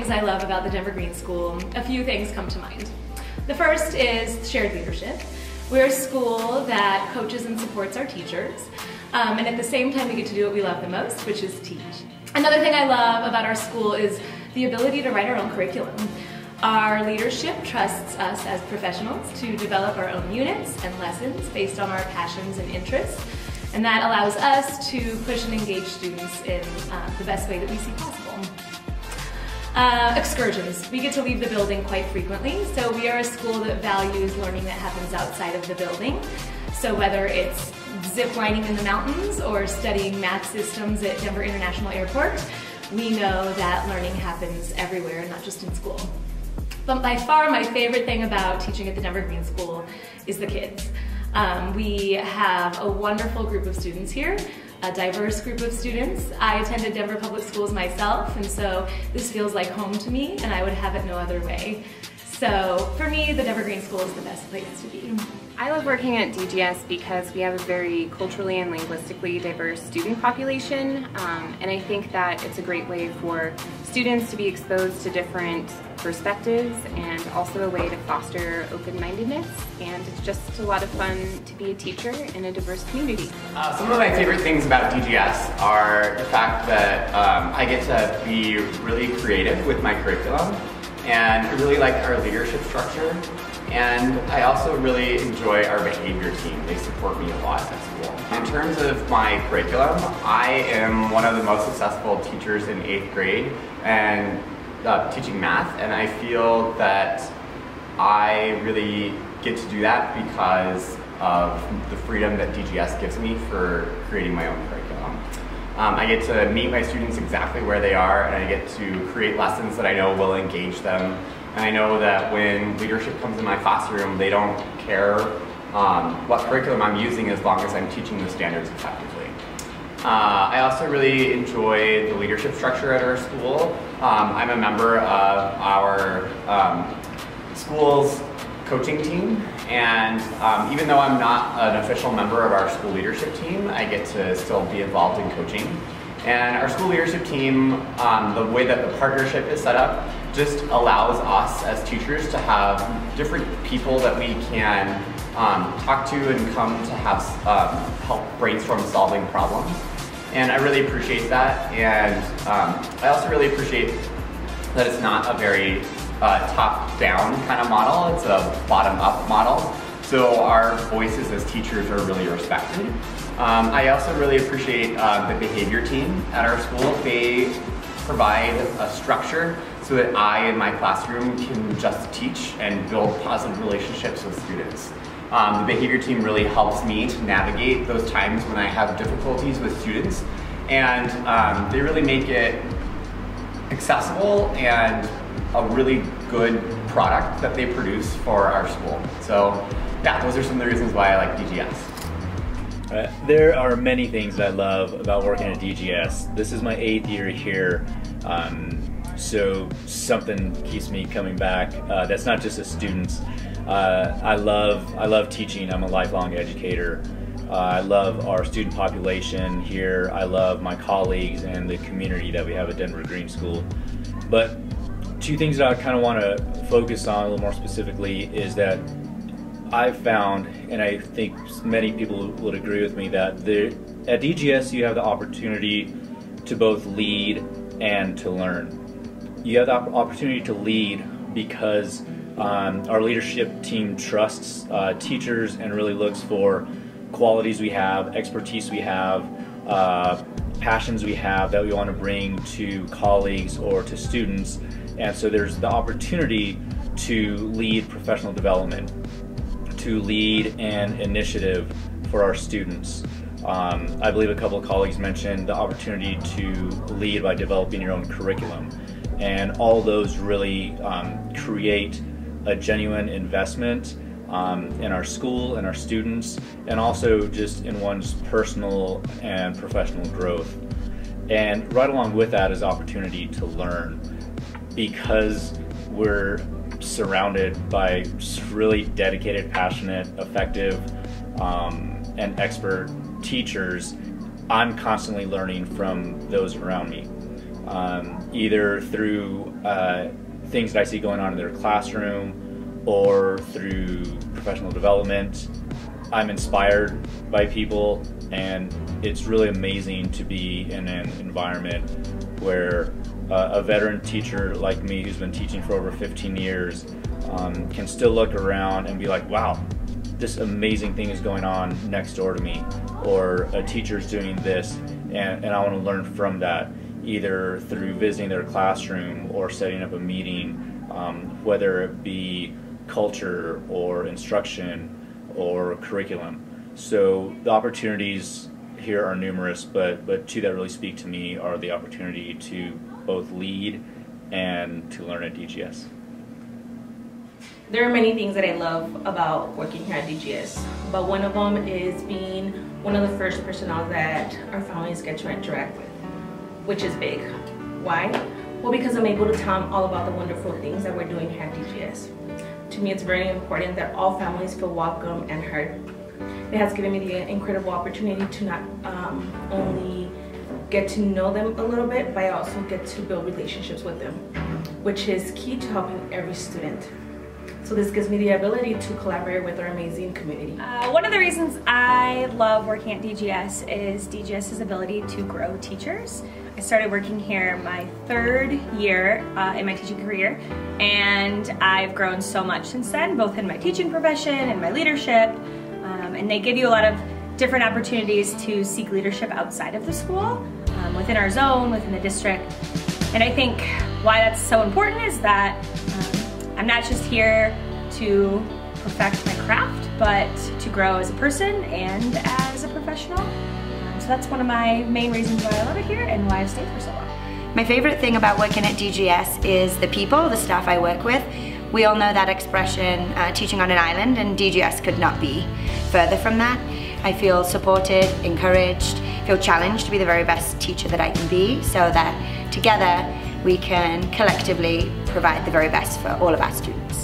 things I love about the Denver Green School, a few things come to mind. The first is shared leadership. We're a school that coaches and supports our teachers, and at the same time we get to do what we love the most, which is teach. Another thing I love about our school is the ability to write our own curriculum. Our leadership trusts us as professionals to develop our own units and lessons based on our passions and interests, and that allows us to push and engage students in the best way that we see possible. Excursions. We get to leave the building quite frequently, so we are a school that values learning that happens outside of the building. So whether it's zip lining in the mountains or studying math systems at Denver International Airport, we know that learning happens everywhere, not just in school. But by far my favorite thing about teaching at the Denver Green School is the kids. We have a wonderful group of students here, a diverse group of students. I attended Denver Public Schools myself, and so this feels like home to me, and I would have it no other way. So for me, the Denver Green School is the best place to be. I love working at DGS because we have a very culturally and linguistically diverse student population, and I think that it's a great way for students to be exposed to different perspectives and also a way to foster open-mindedness, and it's just a lot of fun to be a teacher in a diverse community. Some of my favorite things about DGS are the fact that I get to be really creative with my curriculum, and I really like our leadership structure, and I also really enjoy our behavior team. They support me a lot at school. In terms of my curriculum, I am one of the most successful teachers in 8th grade and teaching math, and I feel that I really get to do that because of the freedom that DGS gives me for creating my own curriculum. I get to meet my students exactly where they are, and I get to create lessons that I know will engage them. And I know that when leadership comes in my classroom, they don't care what curriculum I'm using as long as I'm teaching the standards effectively. I also really enjoy the leadership structure at our school. I'm a member of our school's coaching team, and even though I'm not an official member of our school leadership team, I get to still be involved in coaching. And our school leadership team, the way that the partnership is set up, just allows us as teachers to have different people that we can talk to and come to have help brainstorm solving problems. And I really appreciate that, and I also really appreciate that it's not a very top-down kind of model, it's a bottom-up model, so our voices as teachers are really respected. I also really appreciate the behavior team at our school. They provide a structure so that I in my classroom can just teach and build positive relationships with students. The behavior team really helps me to navigate those times when I have difficulties with students, and they really make it accessible and a really good product that they produce for our school. So yeah, those are some of the reasons why I like DGS. There are many things that I love about working at DGS. This is my 8th year here, so something keeps me coming back. That's not just the students. I love teaching. I'm a lifelong educator. I love our student population here. I love my colleagues and the community that we have at Denver Green School. But two things that I kind of want to focus on a little more specifically is that I've found, and I think many people would agree with me, that at DGS you have the opportunity to both lead and to learn. You have the opportunity to lead because our leadership team trusts teachers and really looks for qualities we have, expertise we have, passions we have that we want to bring to colleagues or to students, and so there's the opportunity to lead professional development, to lead an initiative for our students. I believe a couple of colleagues mentioned the opportunity to lead by developing your own curriculum, and all those really create a genuine investment in our school and our students, and also just in one's personal and professional growth. And right along with that is opportunity to learn, because we're surrounded by really dedicated, passionate, effective, and expert teachers. I'm constantly learning from those around me. either through things that I see going on in their classroom or through professional development. I'm inspired by people, and it's really amazing to be in an environment where a veteran teacher like me, who's been teaching for over 15 years, can still look around and be like, wow, this amazing thing is going on next door to me, or a teacher's doing this, and I want to learn from that, either through visiting their classroom or setting up a meeting, whether it be culture or instruction or curriculum. So the opportunities here are numerous, but two that really speak to me are the opportunity to both lead and to learn at DGS. There are many things that I love about working here at DGS, but one of them is being one of the first personnel that our families get to interact with, which is big. Why? Well, because I'm able to tell them all about the wonderful things that we're doing here at DGS. To me, it's very important that all families feel welcome and heard. It has given me the incredible opportunity to not only get to know them a little bit, but I also get to build relationships with them, which is key to helping every student. So this gives me the ability to collaborate with our amazing community. One of the reasons I love working at DGS is DGS's ability to grow teachers. I started working here my third year in my teaching career, and I've grown so much since then, both in my teaching profession and my leadership, and they give you a lot of different opportunities to seek leadership outside of the school, within our zone, within the district. And I think why that's so important is that I'm not just here to perfect my craft, but to grow as a person and as a professional. So that's one of my main reasons why I love it here and why I've stayed for so long. My favorite thing about working at DGS is the people, the staff I work with. We all know that expression, teaching on an island, and DGS could not be further from that. I feel supported, encouraged, feel challenged to be the very best teacher that I can be, so that together we can collectively provide the very best for all of our students.